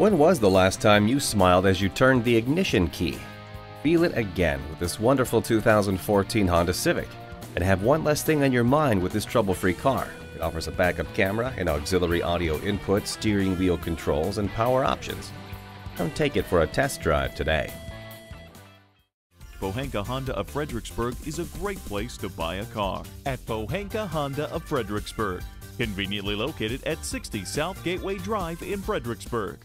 When was the last time you smiled as you turned the ignition key? Feel it again with this wonderful 2014 Honda Civic, and have one less thing on your mind with this trouble-free car. It offers a backup camera, an auxiliary audio input, steering wheel controls, and power options. Come take it for a test drive today. Pohanka Honda of Fredericksburg is a great place to buy a car. At Pohanka Honda of Fredericksburg, conveniently located at 60 South Gateway Drive in Fredericksburg.